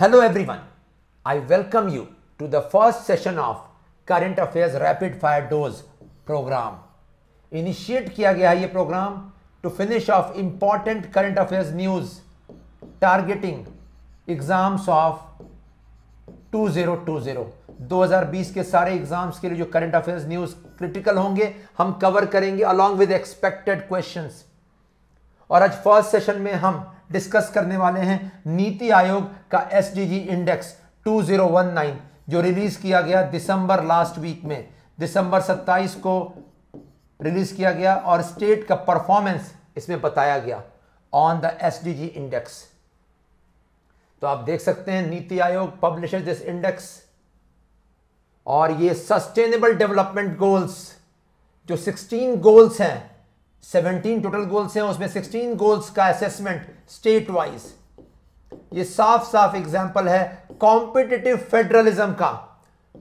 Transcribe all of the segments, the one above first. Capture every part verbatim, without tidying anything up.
Hello everyone, I welcome you to the first session of Current Affairs Rapid Fire Dose program. Initiate किया गया है ये program to finish off important current affairs news targeting exams of twenty twenty. twenty बीस के सारे exams के लिए जो करंट अफेयर्स न्यूज क्रिटिकल होंगे हम कवर करेंगे अलॉन्ग विद एक्सपेक्टेड क्वेश्चंस. और आज फर्स्ट सेशन में हम डिस्कस करने वाले हैं नीति आयोग का एसडीजी इंडेक्स दो हज़ार उन्नीस जो रिलीज किया गया दिसंबर लास्ट वीक में, दिसंबर सत्ताईस को रिलीज किया गया और स्टेट का परफॉर्मेंस इसमें बताया गया ऑन द एसडीजी इंडेक्स. तो आप देख सकते हैं NITI Aayog publishes this index और ये सस्टेनेबल डेवलपमेंट गोल्स जो सोलह गोल्स हैं, सत्रह टोटल गोल्स हैं, उसमें सोलह गोल्स का असेसमेंट स्टेट वाइज. ये साफ साफ एग्जांपल है कॉम्पिटिटिव फेडरलिज्म का.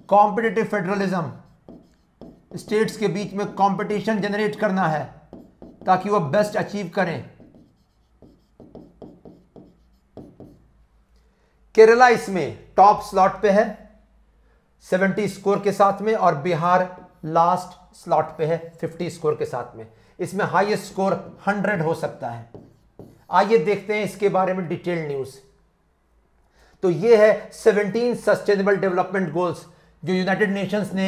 कॉम्पिटिटिव फेडरलिज्म, स्टेट्स के बीच में कंपटीशन जनरेट करना है ताकि वो बेस्ट अचीव करें. केरला इसमें टॉप स्लॉट पे है सत्तर स्कोर के साथ में और बिहार लास्ट स्लॉट पे है पचास स्कोर के साथ में. इसमें हाईएस्ट स्कोर सौ हो सकता है. आइए देखते हैं इसके बारे में डिटेल न्यूज. तो ये है सत्रह सस्टेनेबल डेवलपमेंट गोल्स जो यूनाइटेड नेशंस ने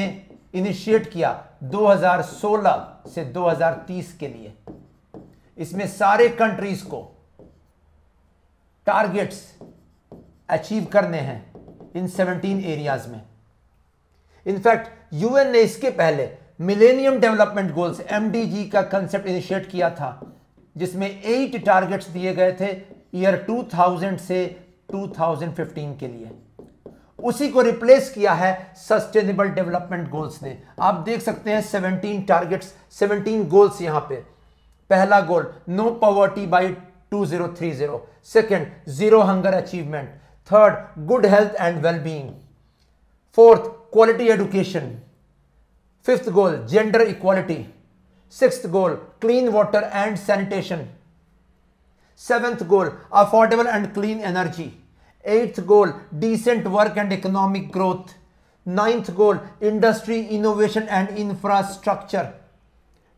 इनिशिएट किया दो हज़ार सोलह से दो हज़ार तीस के लिए. इसमें सारे कंट्रीज को टारगेट्स अचीव करने हैं इन सत्रह एरियाज में. इनफैक्ट यूएन ने इसके पहले मिलेनियम डेवलपमेंट गोल्स एमडीजी का कंसेप्ट इनिशिएट किया था जिसमें एट टारगेट्स दिए गए थे ईयर दो हज़ार से दो हज़ार पंद्रह के लिए. उसी को रिप्लेस किया है सस्टेनेबल डेवलपमेंट गोल्स ने. आप देख सकते हैं सत्रह टारगेट्स, सत्रह गोल्स यहाँ पे. पहला गोल नो पॉवर्टी बाई दो हज़ार तीस, second zero hunger achievement, third good health and wellbeing, fourth quality education, fifth goal gender equality, sixth goal clean water and sanitation, seventh goal affordable and clean energy, eighth goal decent work and economic growth, ninth goal industry innovation and infrastructure,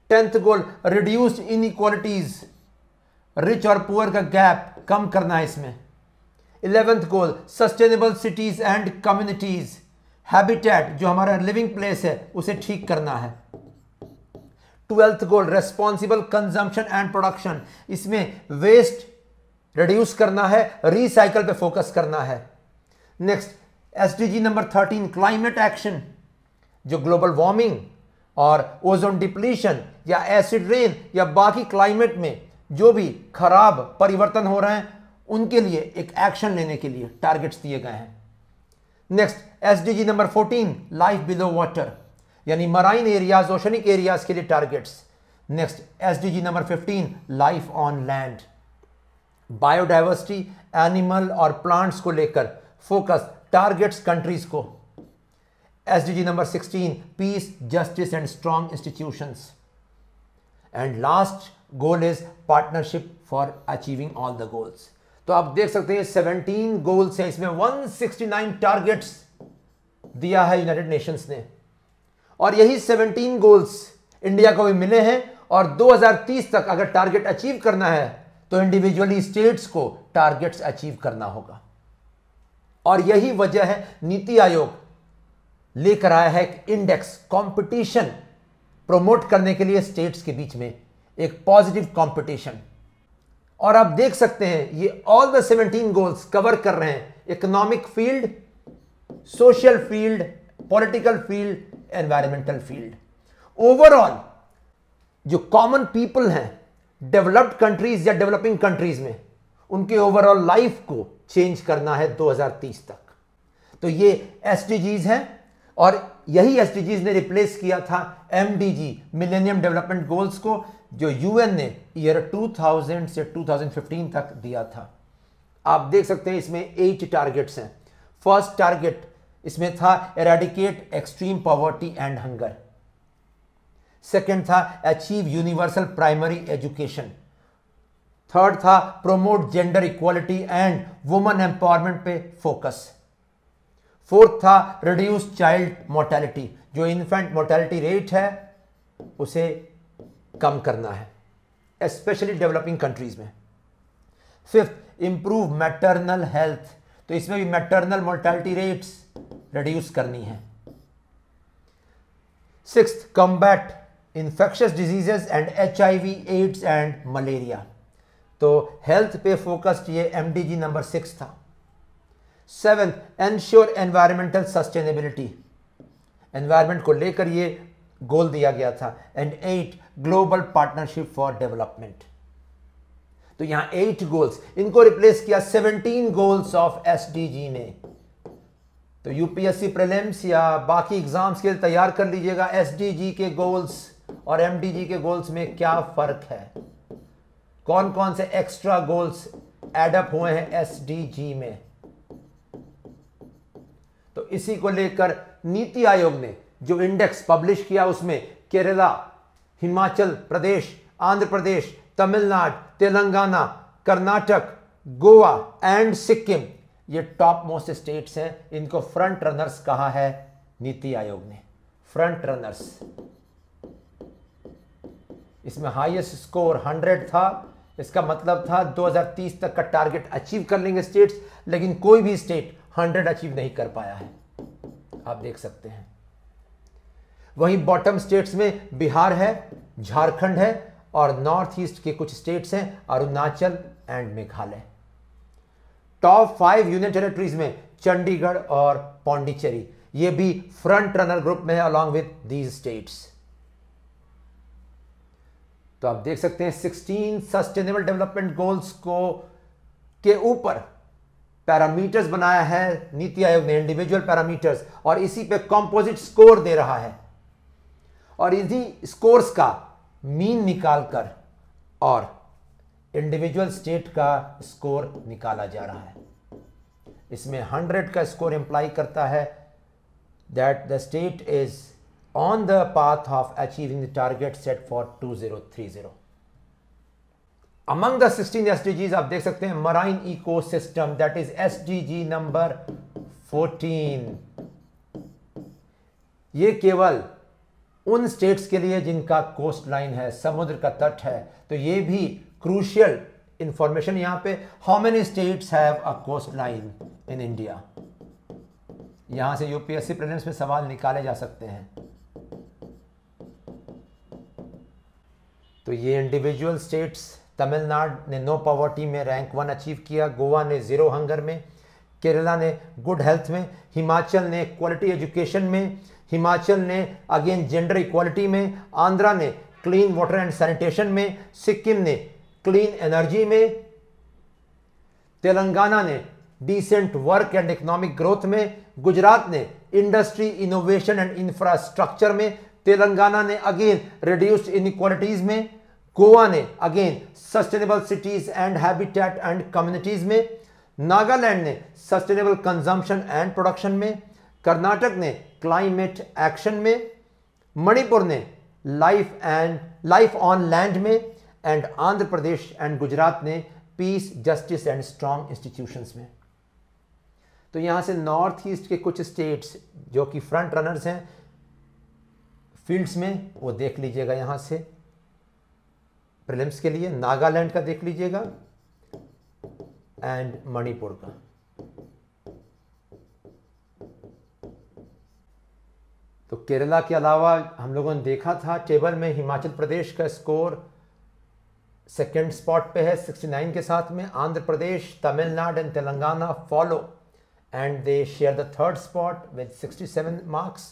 tenth goal reduced inequalities, rich और poor का gap कम करना है इसमें, eleventh goal sustainable cities and communities, habitat जो हमारा living place है उसे ठीक करना है, twelfth goal responsible consumption and production, इसमें वेस्ट रिड्यूस करना है, रिसाइकल पे फोकस करना है. Next SDG number thirteen climate action जो ग्लोबल वार्मिंग और ओजोन डिप्लीशन या एसिड रेन या बाकी क्लाइमेट में जो भी खराब परिवर्तन हो रहे हैं उनके लिए एक एक्शन लेने के लिए टारगेट्स दिए गए हैं. Next SDG number fourteen life below water यानी मराइन एरियाज, ओशनिक एरियाज के लिए targets. Next SDG number fifteen life on land, biodiversity animal और प्लांट्स को लेकर फोकस टारगेट्स कंट्रीज को. SDG number sixteen peace justice and strong institutions. And last goal is partnership for achieving all the goals. तो आप देख सकते हैं सत्रह गोल्स हैं, इसमें एक सौ उनहत्तर टारगेट्स दिया है यूनाइटेड नेशंस ने और यही सत्रह गोल्स इंडिया को भी मिले हैं. और दो हज़ार तीस तक अगर टारगेट अचीव करना है तो इंडिविजुअली स्टेट्स को टारगेट्स अचीव करना होगा. और यही वजह है नीति आयोग लेकर आया है एक इंडेक्स, कंपटीशन प्रमोट करने के लिए स्टेट्स के बीच में एक पॉजिटिव कंपटीशन. और आप देख सकते हैं ये ऑल द सत्रह गोल्स कवर कर रहे हैं economic field, social field, political field, environmental field. Overall जो कॉमन पीपल हैं डेवलप्ड कंट्रीज या डेवलपिंग कंट्रीज में उनके ओवरऑल लाइफ को चेंज करना है दो हज़ार तीस तक. तो ये एसडीजीज हैं और यही एसडीजीज ने रिप्लेस किया था एमडीजी मिलेनियम डेवलपमेंट गोल्स को जो यूएन ने ईयर दो हज़ार से दो हज़ार पंद्रह तक दिया था. आप देख सकते हैं इसमें एट टारगेट्स हैं. फर्स्ट टारगेट इसमें था eradicate extreme poverty and hunger, second था achieve universal primary education, third था promote gender equality and women empowerment पे फोकस। फोर्थ था रिड्यूस चाइल्ड मोर्टेलिटी, जो इन्फेंट मोर्टेलिटी रेट है उसे कम करना है स्पेशली डेवलपिंग कंट्रीज में। फिफ्थ, इंप्रूव मैटरनल हेल्थ, तो इसमें भी मैटरनल मोर्टेलिटी रेट्स रिड्यूस करनी है। Sixth, combat infectious diseases and H I we AIDS and malaria, तो हेल्थ पे फोकस्ड ये एमडीजी नंबर सिक्स था। Seventh, ensure environmental sustainability, environment को लेकर ये गोल दिया गया था। And eight, global partnership for development, तो यहाँ एट गोल्स इनको रिप्लेस किया सेवनटीन गोल्स ऑफ एसडीजी ने। तो यूपीएससी प्रीलिम्स या बाकी एग्जाम्स के लिए तैयार कर लीजिएगा एसडीजी के गोल्स और एमडीजी के गोल्स में क्या फर्क है, कौन कौन से एक्स्ट्रा गोल्स एडअप हुए हैं एसडीजी में। तो इसी को लेकर नीति आयोग ने जो इंडेक्स पब्लिश किया उसमें केरला, हिमाचल प्रदेश, आंध्र प्रदेश, तमिलनाडु, तेलंगाना, कर्नाटक, गोवा एंड सिक्किम ये टॉप मोस्ट स्टेट्स हैं। इनको फ्रंट रनर्स कहा है नीति आयोग ने, फ्रंट रनर्स। इसमें हाईएस्ट स्कोर हंड्रेड था, इसका मतलब था दो हज़ार तीस तक का टारगेट अचीव कर लेंगे स्टेट्स, लेकिन कोई भी स्टेट हंड्रेड अचीव नहीं कर पाया है, आप देख सकते हैं। वहीं बॉटम स्टेट्स में बिहार है, झारखंड है और नॉर्थ ईस्ट के कुछ स्टेट्स हैं Arunachal and Meghalaya. Top five union territories में चंडीगढ़ और पौंडीचेरी ये भी फ्रंट रनर ग्रुप में है अलॉन्ग विद दीज स्टेट्स। तो आप देख सकते हैं सिक्सटीन सस्टेनेबल डेवलपमेंट गोल्स को के ऊपर पैरामीटर्स बनाया है नीति आयोग ने, इंडिविजुअल पैरामीटर्स, और इसी पे कंपोजिट स्कोर दे रहा है और इसी स्कोर्स का मीन निकालकर और इंडिविजुअल स्टेट का स्कोर निकाला जा रहा है। इसमें हंड्रेड का स्कोर इंप्लाई करता है that the state is on the path of achieving the target set for twenty thirty. Among the sixteen S D Gs आप देख सकते हैं marine ecosystem, that is S D G number fourteen. ये केवल उन states के लिए जिनका coastline है, समुद्र का तट है, तो ये भी crucial information यहाँ पे। How many states have a coastline in India? यहाँ से यूपीएससी प्रीलिम्स में सवाल निकाले जा सकते हैं। तो ये इंडिविजुअल स्टेट्स, तमिलनाडु ने नो पॉवर्टी में रैंक वन अचीव किया, गोवा ने जीरो हंगर में, केरला ने गुड हेल्थ में, हिमाचल ने क्वालिटी एजुकेशन में, हिमाचल ने अगेन जेंडर इक्वालिटी में, आंध्रा ने क्लीन वाटर एंड सैनिटेशन में, सिक्किम ने क्लीन एनर्जी में, तेलंगाना ने decent work and economic growth में, गुजरात ने इंडस्ट्री इनोवेशन एंड इंफ्रास्ट्रक्चर में, तेलंगाना ने अगेन रिड्यूस्ड इनइक्वालिटीज में, गोवा ने again sustainable cities and habitat and communities में, नागालैंड ने सस्टेनेबल कंजम्पशन एंड प्रोडक्शन में, कर्नाटक ने क्लाइमेट एक्शन में, मणिपुर ने life and life on land में, एंड आंध्र प्रदेश एंड गुजरात ने peace, justice and strong institutions में। तो यहाँ से नॉर्थ ईस्ट के कुछ स्टेट्स जो कि फ्रंट रनर्स हैं फील्ड्स में, वो देख लीजिएगा। यहाँ से प्रीलिम्स के लिए नागालैंड का देख लीजिएगा एंड मणिपुर का। तो केरला के अलावा हम लोगों ने देखा था टेबल में हिमाचल प्रदेश का स्कोर सेकेंड स्पॉट पे है उनहत्तर के साथ में, Andhra Pradesh, Tamil Nadu and Telangana follow and they share the third spot with sixty-seven marks.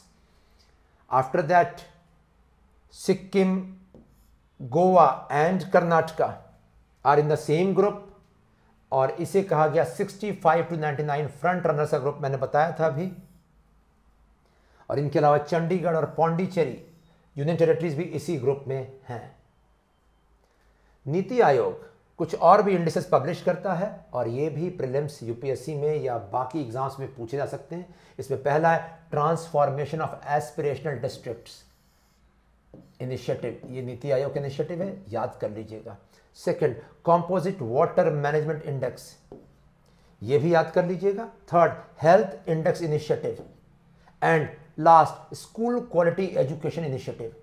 After that, Sikkim, Goa and Karnataka are in the same group और इसे कहा गया sixty-five to ninety-nine front runners का group, मैंने बताया था अभी। और इनके अलावा चंडीगढ़ और पौंडीचेरी यूनियन टेरेटरीज भी इसी ग्रुप में हैं। नीति आयोग कुछ और भी इंडेक्सेस पब्लिश करता है और ये भी प्रीलिम्स यूपीएससी में या बाकी एग्जाम्स में पूछे जा सकते हैं। इसमें पहला है transformation of aspirational districts initiative, ये नीति आयोग का इनिशिएटिव है, याद कर लीजिएगा। Second composite water management index, ये भी याद कर लीजिएगा। Third health index initiative and last school quality education initiative.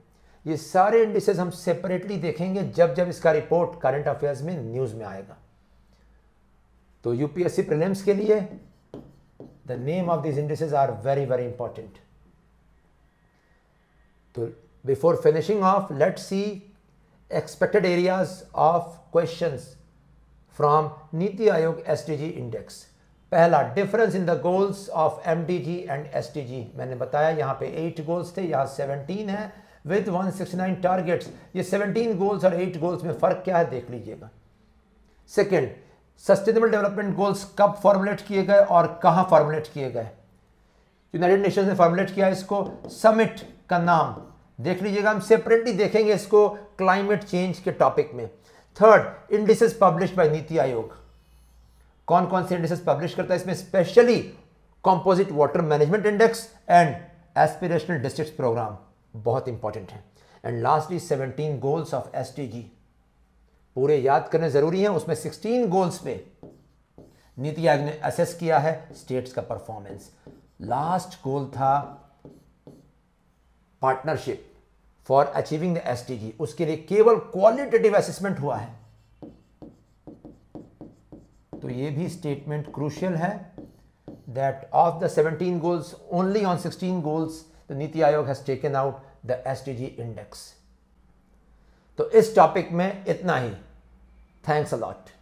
ये सारे इंडिसेस हम सेपरेटली देखेंगे जब जब इसका रिपोर्ट करंट अफेयर्स में न्यूज़ में आएगा। तो यूपीएससी प्रीलिम्स के लिए the name of this indices are very very important. तो before finishing off let see expected areas of questions from NITI Aayog SDG index. पहला, difference in the goals of MDG and SDG. मैंने बताया यहाँ पे eight goals थे, यहाँ seventeen है with one sixty nine targets. ये सेवनटीन गोल्स और एट गोल्स में फर्क क्या है देख लीजिएगा। सेकेंड, सस्टेनेबल डेवलपमेंट गोल्स कब फॉर्मुलेट किए गए और कहाँ फॉर्मुलेट किए गए। यूनाइटेड नेशंस ने फॉर्मुलेट किया इसको, समिट का नाम देख लीजिएगा, हम सेपरेटली देखेंगे इसको क्लाइमेट चेंज के टॉपिक में। Third, indices publish by NITI Aayog. कौन कौन से इंडिसेस पब्लिश करता है, इसमें specially composite water management index and aspirational district programme बहुत इंपॉर्टेंट है। And lastly seventeen goals of SDG, पूरे याद करने जरूरी हैं। उसमें सिक्सटीन गोल्स पे नीति आयोग ने असेस किया है स्टेट्स का परफॉर्मेंस। लास्ट गोल था partnership for achieving the SDG, उसके लिए केवल क्वालिटेटिव असेसमेंट हुआ है। तो ये भी स्टेटमेंट क्रूशियल है that of the seventeen goals only on sixteen goals the NITI Aayog has taken out the SDG index. तो इस टॉपिक में इतना ही। Thanks a lot.